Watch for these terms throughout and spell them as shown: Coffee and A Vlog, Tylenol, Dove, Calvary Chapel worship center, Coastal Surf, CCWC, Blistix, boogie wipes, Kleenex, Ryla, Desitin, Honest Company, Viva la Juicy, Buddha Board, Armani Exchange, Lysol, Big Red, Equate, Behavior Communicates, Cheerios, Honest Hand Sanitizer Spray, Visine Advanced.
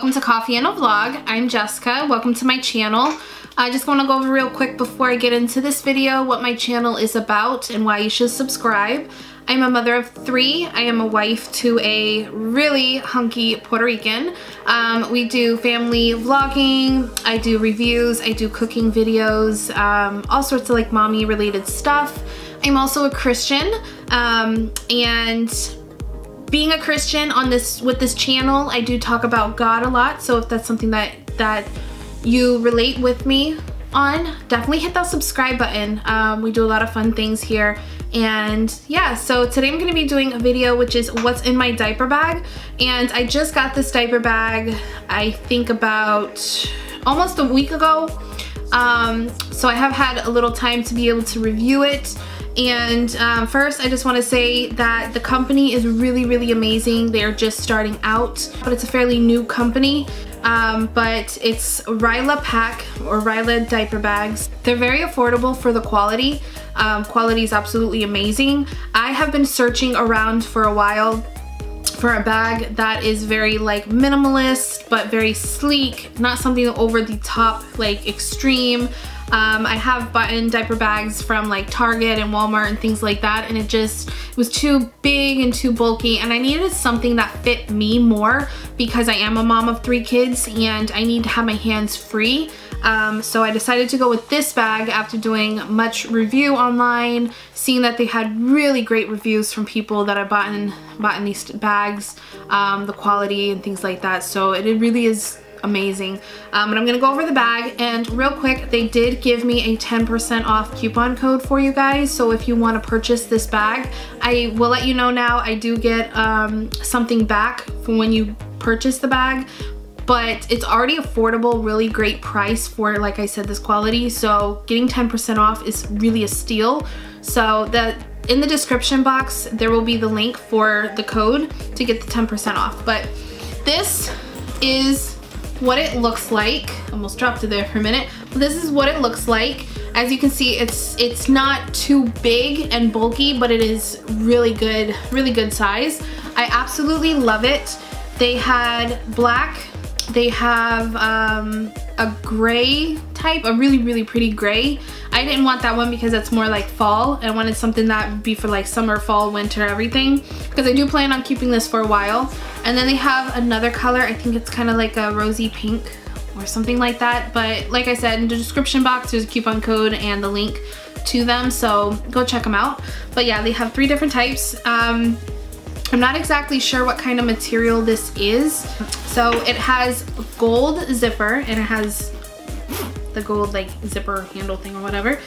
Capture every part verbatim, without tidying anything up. welcome to Coffee and a Vlog. I'm Jessica. Welcome to my channel. I just want to go over real quick before I get into this video what my channel is about and why you should subscribe. I'm a mother of three. I am a wife to a really hunky Puerto Rican. Um, we do family vlogging, I do reviews, I do cooking videos, um, all sorts of like mommy related stuff. I'm also a Christian, um, and being a Christian on this with this channel, I do talk about God a lot. So if that's something that that you relate with me on, definitely hit that subscribe button. Um, we do a lot of fun things here. And yeah, so today I'm going to be doing a video which is what's in my diaper bag. And I just got this diaper bag, I think about almost a week ago. Um, so I have had a little time to be able to review it. And um, first, I just want to say that the company is really, really amazing. They are just starting out, but it's a fairly new company. Um, but it's Ryla pack or Ryla diaper bags. They're very affordable for the quality. Um, quality is absolutely amazing. I have been searching around for a while for a bag that is very like minimalist, but very sleek, not something over the top, like extreme. Um, I have bought in diaper bags from like Target and Walmart and things like that, and it just it was too big and too bulky, and I needed something that fit me more because I am a mom of three kids and I need to have my hands free. Um, so I decided to go with this bag after doing much review online, seeing that they had really great reviews from people that I bought in, bought in these bags, um, the quality and things like that. So it, it really is amazing. Um, but I'm gonna go over the bag, and real quick, they did give me a ten percent off coupon code for you guys. So if you want to purchase this bag, I will let you know now. I do get um, something back from when you purchase the bag, but it's already affordable, really great price for, like I said, this quality. So getting ten percent off is really a steal. So the in the description box, there will be the link for the code to get the ten percent off. But this is what it looks like. Almost dropped it there for a minute. But this is what it looks like. As you can see, it's it's not too big and bulky, but it is really good, really good size. I absolutely love it. They had black, they have um, a gray type, a really, really pretty gray. I didn't want that one because that's more like fall. I wanted something that would be for like summer, fall, winter, everything, because I do plan on keeping this for a while. And then they have another color. I think it's kind of like a rosy pink or something like that. But like I said, in the description box, there's a coupon code and the link to them. So go check them out. But yeah, they have three different types. Um, I'm not exactly sure what kind of material this is. So it has gold zipper, and it has the gold like zipper handle thing or whatever.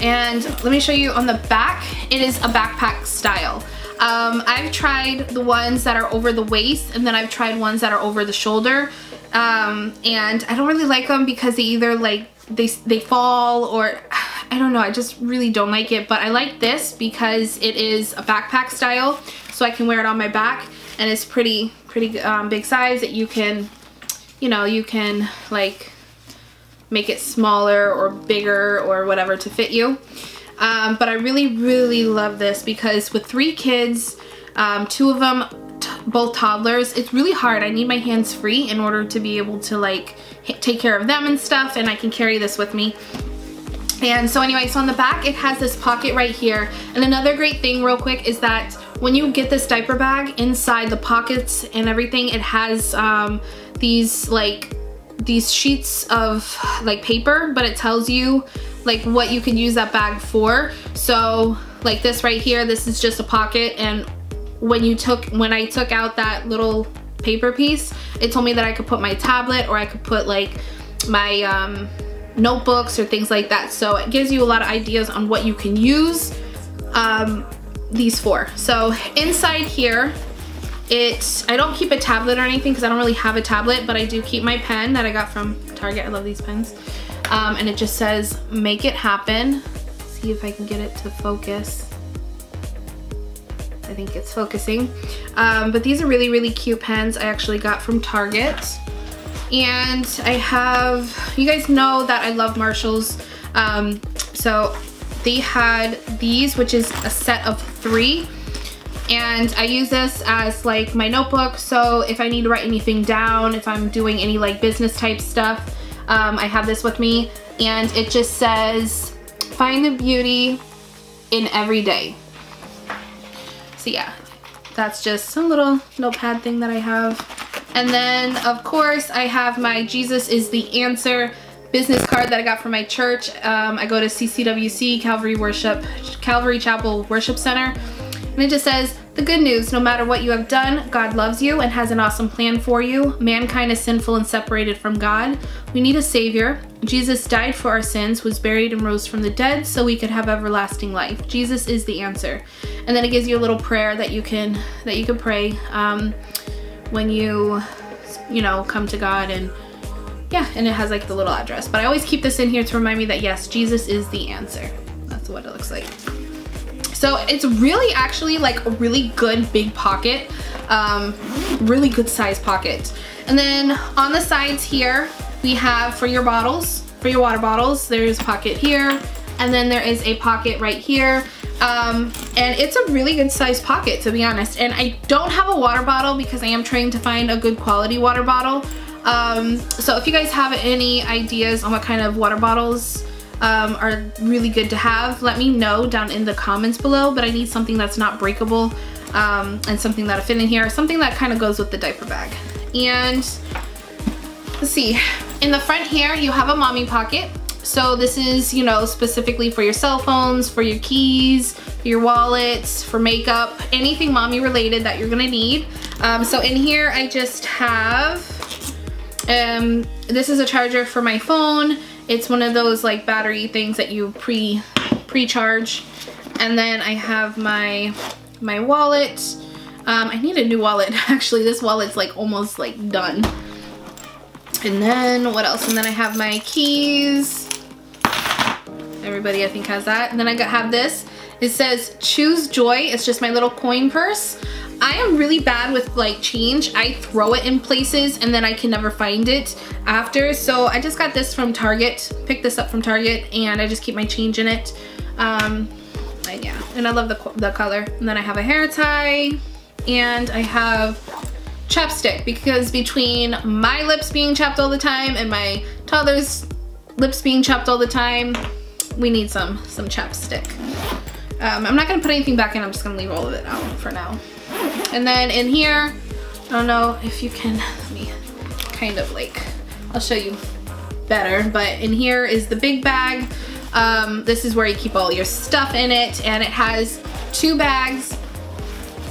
And let me show you on the back. It is a backpack style. Um, I've tried the ones that are over the waist, and then I've tried ones that are over the shoulder, um, and I don't really like them because they either like they, they fall, or I don't know, I just really don't like it. But I like this because it is a backpack style, so I can wear it on my back, and it's pretty pretty um, big size that you can, you know, you can like make it smaller or bigger or whatever to fit you. Um, but I really, really love this because with three kids, um, two of them t both toddlers, it's really hard. I need my hands free in order to be able to like take care of them and stuff, and I can carry this with me. And so anyway, so on the back it has this pocket right here. And another great thing real quick is that when you get this diaper bag, inside the pockets and everything, it has um, these like these sheets of like paper, but it tells you like what you can use that bag for. So like this right here, this is just a pocket, and when you took when I took out that little paper piece, it told me that I could put my tablet, or I could put like my um, notebooks or things like that. So it gives you a lot of ideas on what you can use um, these for. So inside here, it I don't keep a tablet or anything because I don't really have a tablet, but I do keep my pen that I got from Target. I love these pens. Um, and it just says, make it happen. See if I can get it to focus. I think it's focusing. Um, but these are really, really cute pens I actually got from Target. And I have, you guys know that I love Marshalls. Um, so they had these, which is a set of three. And I use this as like my notebook, so if I need to write anything down, if I'm doing any like business type stuff, um, I have this with me. And it just says, find the beauty in every day. So yeah, that's just a little notepad thing that I have. And then of course I have my Jesus is the Answer business card that I got from my church. Um, I go to C C W C, Calvary Worship, Calvary Chapel Worship Center. And it just says, the good news, no matter what you have done, God loves you and has an awesome plan for you. Mankind is sinful and separated from God. We need a savior. Jesus died for our sins, was buried, and rose from the dead so we could have everlasting life. Jesus is the answer. And then it gives you a little prayer that you can that you can pray um, when you, you know, come to God. And yeah, and it has like the little address. But I always keep this in here to remind me that yes, Jesus is the answer. That's what it looks like. So it's really actually like a really good big pocket, um, really good size pocket. And then on the sides here, we have for your bottles, for your water bottles, there's a pocket here, and then there is a pocket right here. Um, and it's a really good size pocket, to be honest. And I don't have a water bottle because I am trying to find a good quality water bottle. Um, so if you guys have any ideas on what kind of water bottles Um, are really good to have, let me know down in the comments below. But I need something that's not breakable, um, and something that'll fit in here, something that kind of goes with the diaper bag. And let's see, in the front here you have a mommy pocket. So this is, you know, specifically for your cell phones, for your keys, for your wallets, for makeup, anything mommy related that you're gonna need. Um, so in here I just have um, this is a charger for my phone. It's one of those like battery things that you pre pre-charge. And then I have my my wallet. Um, I need a new wallet actually. This wallet's like almost like done. And then what else? And then I have my keys. Everybody I think has that. And then I have this. It says Choose Joy. It's just my little coin purse. I am really bad with like change. I throw it in places and then I can never find it after. So I just got this from Target, picked this up from Target, and I just keep my change in it. Um, and yeah, and I love the, the color. And then I have a hair tie, and I have chapstick, because between my lips being chapped all the time and my toddler's lips being chapped all the time, we need some, some chapstick. Um, I'm not gonna put anything back in, I'm just gonna leave all of it out for now. And then in here, I don't know if you can, let me kind of like, I'll show you better, but in here is the big bag. Um, this is where you keep all your stuff in it, and it has two bags,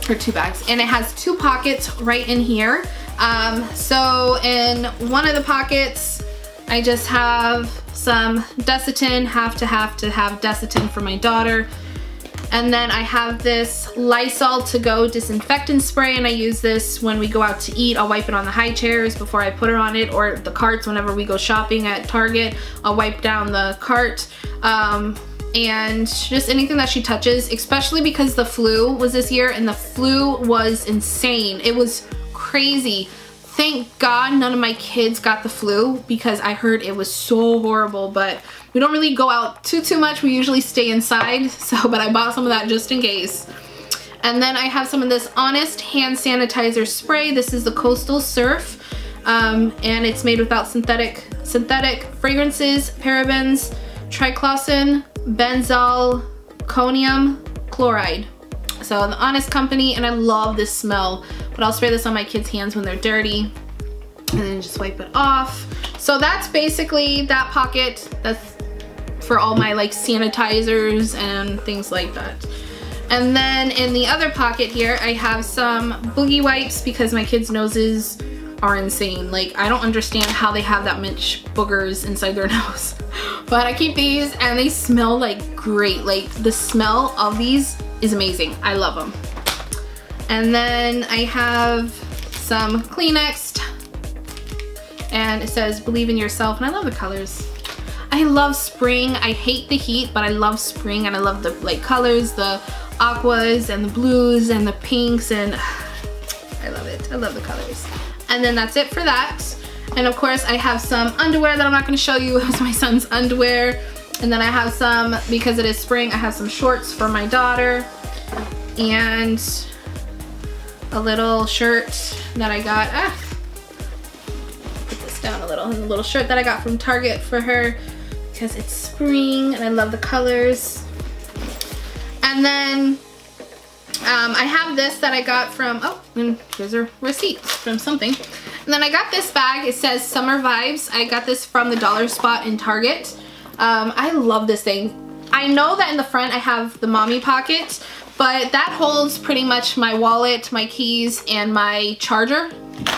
or two bags, and it has two pockets right in here. Um, so in one of the pockets, I just have some Desitin, have to have to have Desitin for my daughter. And then I have this Lysol to go disinfectant spray, and I use this when we go out to eat. I'll wipe it on the high chairs before I put it on it, or the carts whenever we go shopping at Target. I'll wipe down the cart, um, and just anything that she touches, especially because the flu was this year, and the flu was insane. It was crazy. Thank God none of my kids got the flu, because I heard it was so horrible, but we don't really go out too, too much. We usually stay inside, so, but I bought some of that just in case. And then I have some of this Honest Hand Sanitizer Spray. This is the Coastal Surf, um, and it's made without synthetic, synthetic fragrances, parabens, triclosan, benzyl, conium, chloride. So the Honest Company, and I love this smell, but I'll spray this on my kids' hands when they're dirty, and then just wipe it off. So that's basically that pocket. That's for all my like sanitizers and things like that. And then in the other pocket here, I have some boogie wipes, because my kids' noses are insane. Like, I don't understand how they have that much boogers inside their nose. But I keep these, and they smell like great. Like, the smell of these is amazing. I love them. And then I have some Kleenex, and it says believe in yourself, and I love the colors. I love spring. I hate the heat, but I love spring, and I love the like colors, the aquas and the blues and the pinks, and I love it. I love the colors. And then that's it for that. And of course I have some underwear that I'm not going to show you. It was my son's underwear. And then I have some, because it is spring, I have some shorts for my daughter. And a little shirt that I got. Ah, put this down a little. And a little shirt that I got from Target for her because it's spring and I love the colors. And then um, I have this that I got from, oh, and here's a receipt from something. And then I got this bag. It says Summer Vibes. I got this from the Dollar Spot in Target. Um, I love this thing. I know that in the front I have the mommy pocket, but that holds pretty much my wallet, my keys, and my charger,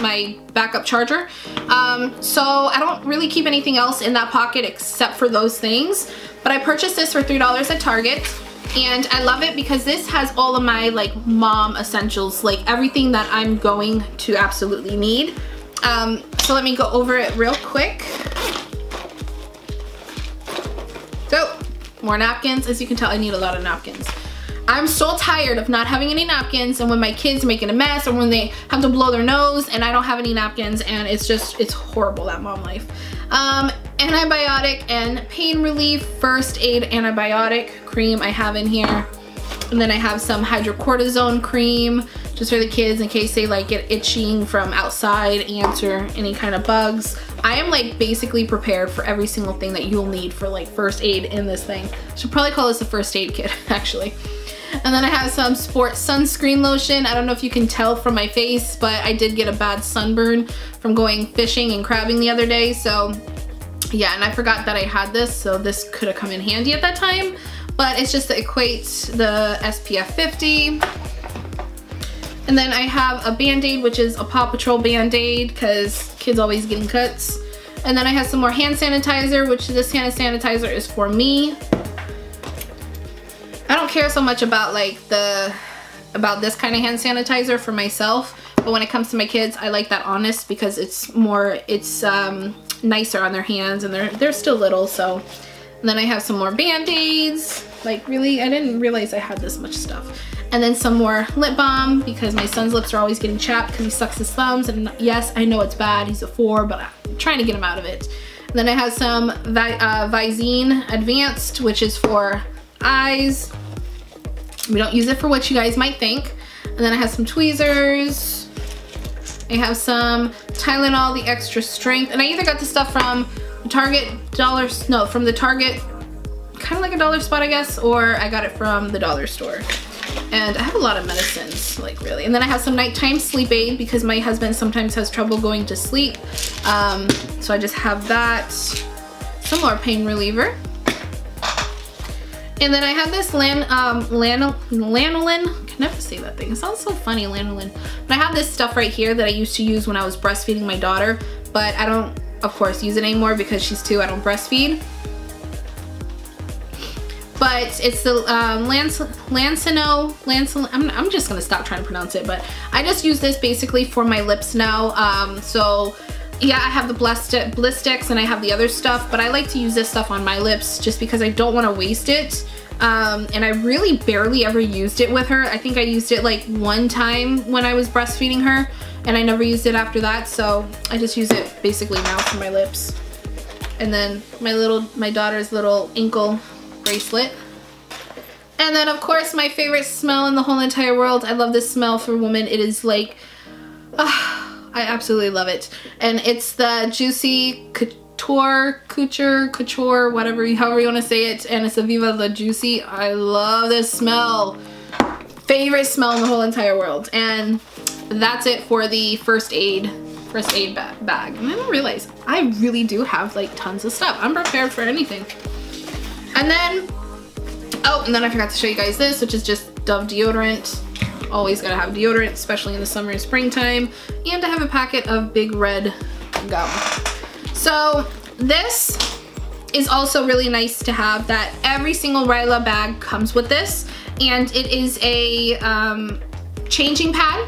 my backup charger. Um, so I don't really keep anything else in that pocket except for those things. But I purchased this for three dollars at Target. And I love it because this has all of my like mom essentials, like everything that I'm going to absolutely need. Um, so let me go over it real quick. So, more napkins. As you can tell, I need a lot of napkins. I'm so tired of not having any napkins, and when my kids are making a mess, or when they have to blow their nose and I don't have any napkins, and it's just, it's horrible, that mom life. Um, antibiotic and pain relief, first aid antibiotic cream I have in here. And then I have some hydrocortisone cream just for the kids in case they like get itching from outside, ants, or any kind of bugs. I am like basically prepared for every single thing that you'll need for like first aid in this thing. Should probably call this a first aid kit actually. And then I have some sports sunscreen lotion. I don't know if you can tell from my face, but I did get a bad sunburn from going fishing and crabbing the other day. So yeah, and I forgot that I had this, so this could have come in handy at that time. But it's just the Equate, the S P F fifty. And then I have a Band-Aid, which is a Paw Patrol Band-Aid, because kids always getting cuts. And then I have some more hand sanitizer, which this hand sanitizer is for me. I don't care so much about like the, about this kind of hand sanitizer for myself, but when it comes to my kids, I like that Honest because it's more, it's um, nicer on their hands, and they're, they're still little, so. And then I have some more Band-Aids. Like really, I didn't realize I had this much stuff. And then some more lip balm because my son's lips are always getting chapped because he sucks his thumbs. And yes, I know it's bad, he's a four, but I'm trying to get him out of it. And then I have some Vi uh, Visine Advanced, which is for eyes. We don't use it for what you guys might think. And then I have some tweezers. I have some Tylenol, the extra strength. And I either got this stuff from Target dollar, no, from the Target, kind of like a Dollar Spot, I guess, or I got it from the dollar store. And I have a lot of medicines, like really. And then I have some nighttime sleep aid because my husband sometimes has trouble going to sleep. Um, so I just have that. Some more pain reliever. And then I have this lan, um, lan, lanolin. I can never say that thing. It sounds so funny, lanolin. But I have this stuff right here that I used to use when I was breastfeeding my daughter, but I don't, of course, use it anymore because she's two. I don't breastfeed. But it's the um, Lanceno, Lanceno, I'm, I'm just gonna stop trying to pronounce it, but I just use this basically for my lips now. Um, so yeah, I have the Blistix and I have the other stuff, but I like to use this stuff on my lips just because I don't wanna waste it. Um, and I really barely ever used it with her. I think I used it like one time when I was breastfeeding her, and I never used it after that, so I just use it basically now for my lips. And then my little, my daughter's little ankle bracelet. And then of course my favorite smell in the whole entire world. I love this smell for women. It is like, oh, I absolutely love it. And it's the Juicy Couture, Couture, Couture, whatever, however you wanna say it. And it's the Viva la Juicy. I love this smell. Favorite smell in the whole entire world. And that's it for the first aid first aid ba bag. And I didn't realize I really do have like tons of stuff. I'm prepared for anything. And then, oh, and then I forgot to show you guys this, which is just Dove deodorant. Always gotta have deodorant, especially in the summer and springtime. And I have a packet of Big Red gum. So this is also really nice to have, that every single Ryla bag comes with this. And it is a um, changing pad.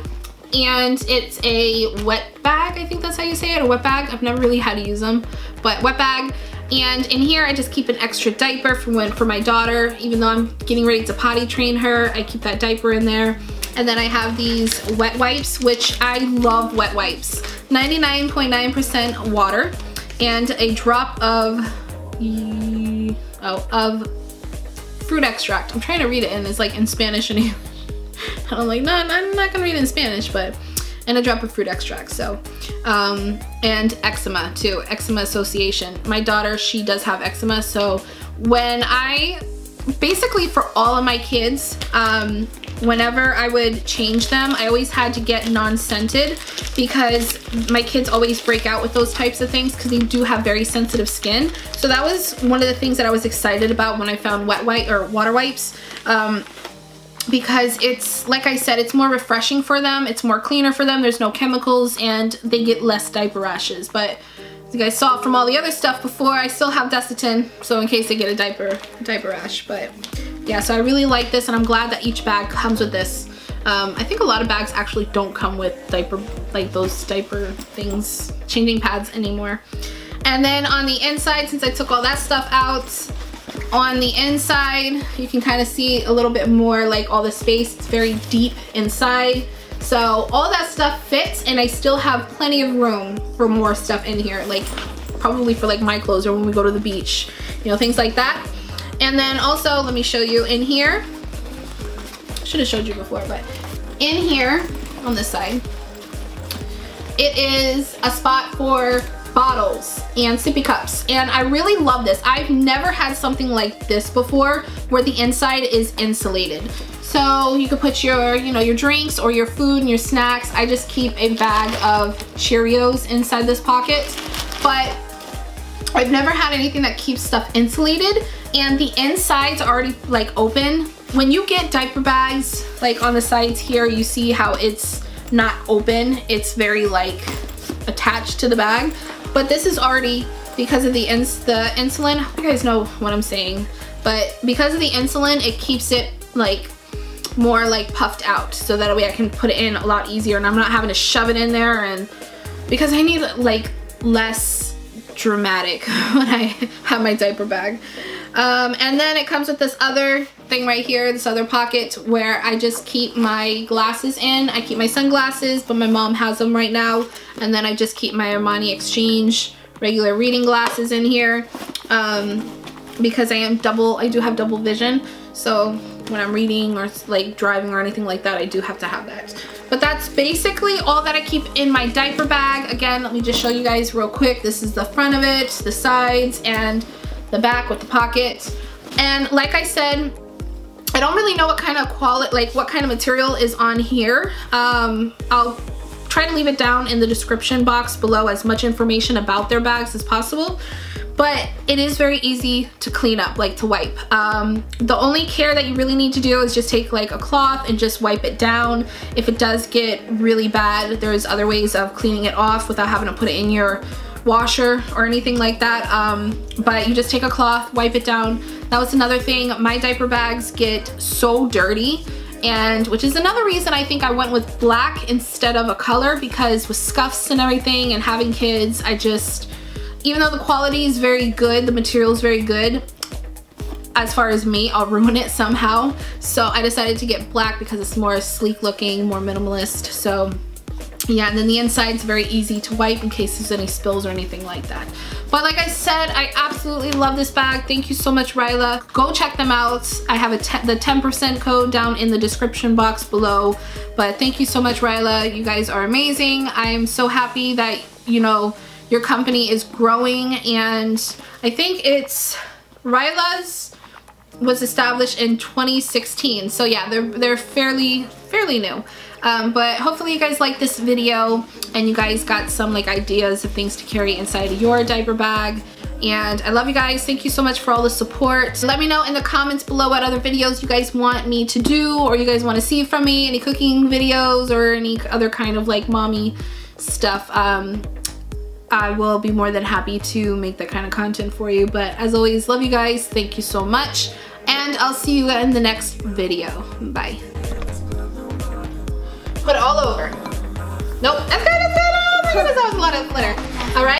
And it's a wet bag, I think that's how you say it, a wet bag. I've never really had to use them, but wet bag. And in here, I just keep an extra diaper for when, for my daughter, even though I'm getting ready to potty train her, I keep that diaper in there. And then I have these wet wipes, which I love wet wipes. ninety-nine point nine percent water and a drop of, oh, of fruit extract. I'm trying to read it in, it's like in Spanish and English. And I'm like, no, I'm not gonna read it in Spanish, but, and a drop of fruit extract, so. Um, and eczema too, eczema association. My daughter, she does have eczema, so when I, basically for all of my kids, um, whenever I would change them, I always had to get non-scented because my kids always break out with those types of things because they do have very sensitive skin. So that was one of the things that I was excited about when I found wet wipe or water wipes, um, because it's, like I said, it's more refreshing for them. It's more cleaner for them. There's no chemicals and they get less diaper rashes. But as you guys saw from all the other stuff before, I still have Desitin, so in case they get a diaper, diaper rash. But yeah, so I really like this, and I'm glad that each bag comes with this. Um, I think a lot of bags actually don't come with diaper, like those diaper things, changing pads anymore. And then on the inside, since I took all that stuff out, on the inside, you can kind of see a little bit more like all the space. It's very deep inside. So all that stuff fits, and I still have plenty of room for more stuff in here, like probably for like my clothes or when we go to the beach, you know, things like that. And then also, let me show you in here. Should have showed you before, but in here on this side, it is a spot for bottles and sippy cups, and I really love this. I've never had something like this before where the inside is insulated. So you could put your, you know, your drinks or your food and your snacks. I just keep a bag of Cheerios inside this pocket, but I've never had anything that keeps stuff insulated, and the insides are already like open. When you get diaper bags, like on the sides here, you see how it's not open. It's very like attached to the bag, but this is already, because of the ins the insulin, you guys know what I'm saying, but because of the insulin, it keeps it like more like puffed out, so that way I can put it in a lot easier and I'm not having to shove it in there, and because I need like less dramatic when I have my diaper bag. Um, and then it comes with this other thing right here, this other pocket where I just keep my glasses in. I keep my sunglasses, but my mom has them right now. And then I just keep my Armani Exchange regular reading glasses in here, um, because I am double, I do have double vision. So when I'm reading or like driving or anything like that, I do have to have that. But that's basically all that I keep in my diaper bag. Again, let me just show you guys real quick. This is the front of it, the sides, and the back with the pockets. And like I said, I don't really know what kind of quality, like what kind of material is on here. Um, I'll try to leave it down in the description box below as much information about their bags as possible. But it is very easy to clean up, like to wipe. Um, the only care that you really need to do is just take like a cloth and just wipe it down. If it does get really bad, there's other ways of cleaning it off without having to put it in your washer or anything like that, um, but you just take a cloth, wipe it down. That was another thing. My diaper bags get so dirty, and which is another reason I think I went with black instead of a color, because with scuffs and everything and having kids, I just, even though the quality is very good, the material is very good, as far as me, I'll ruin it somehow. So I decided to get black because it's more sleek looking, more minimalist. So yeah, and then the inside's very easy to wipe in case there's any spills or anything like that. But like I said, I absolutely love this bag. Thank you so much, Ryla. Go check them out. I have a the ten percent code down in the description box below. But thank you so much, Ryla. You guys are amazing. I am so happy that, you know, your company is growing, and I think it's Ryla's was established in twenty sixteen. So yeah, they're they're fairly fairly new. Um, but hopefully you guys like this video and you guys got some like ideas of things to carry inside your diaper bag. And I love you guys. Thank you so much for all the support. Let me know in the comments below what other videos you guys want me to do, or you guys want to see from me, any cooking videos or any other kind of like mommy stuff. Um, I will be more than happy to make that kind of content for you. But as always, love you guys. Thank you so much. And I'll see you in the next video. Bye. Put it all over. Nope, that's good, that's good. Oh my goodness, that was a lot of glitter. All right.